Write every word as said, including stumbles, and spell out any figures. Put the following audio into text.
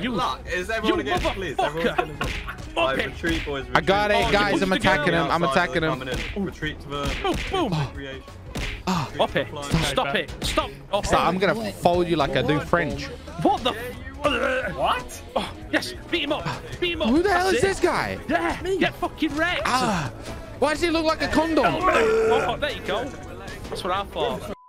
Screw it, luck. Is everyone against Blizz? Everyone's gonna Right, retreat, boys, retreat. I got it, oh, guys. I'm attacking him. I'm attacking him. Retreat to the. Boom, boom. Oh. Stop it. Stop it. Stop. Oh, Stop. I'm going to fold you like what? I do French. What the? What? Oh, yes. Beat him up. Beat him up. Who the hell That's is it. this guy? Yeah. Me. Get fucking wrecked. Ah. Why does he look like a condom? Oh, there you go. That's what I thought.